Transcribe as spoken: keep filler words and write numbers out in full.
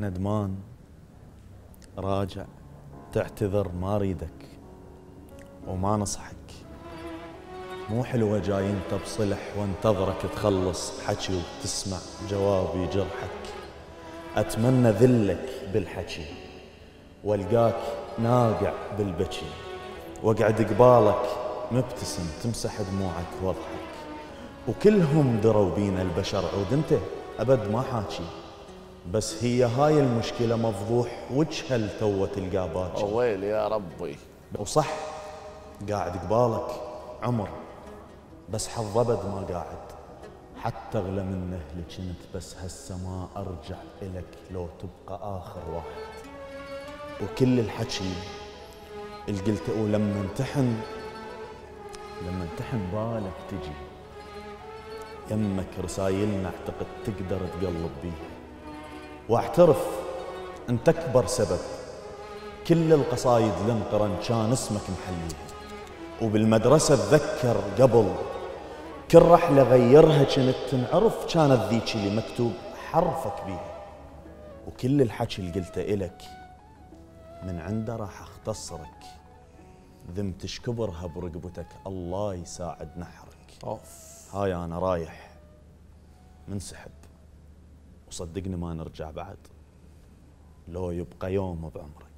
ندمان، راجع، تعتذر، ما اريدك وما نصحك، مو حلوة جاي انت بصلح وانتظرك تخلص حكي وتسمع جوابي جرحك. اتمنى ذلك بالحكي والقاك ناقع بالبكي، واقعد قبالك مبتسم تمسح دموعك واضحك. وكلهم دروا بينا البشر عود، انت ابد ما حاكي، بس هي هاي المشكلة مفضوح وجهها التوة تلقاه باكي. ويلي يا ربي، وصح قاعد قبالك عمر، بس حظ ابد ما قاعد، حتى اغلى من اهلي كنت، بس هسه ما ارجع الك لو تبقى اخر واحد. وكل الحكي اللي قلته ولما امتحن لما امتحن بالك تجي يمك رسايلنا، اعتقد تقدر تقلب بيها. واعترف انت اكبر سبب، كل القصايد لمقرن كان اسمك محليها. وبالمدرسه اتذكر قبل كل رحله غيرها كنت تنعرف، كانت ذيك اللي مكتوب حرفك بيها. وكل الحكي اللي قلته الك من عنده راح اختصرك، ذمتش كبرها برقبتك، الله يساعد نحرك. اوف، هاي انا رايح منسحب، وصدقني ما نرجع بعد، لو يبقى يوم بعمرك.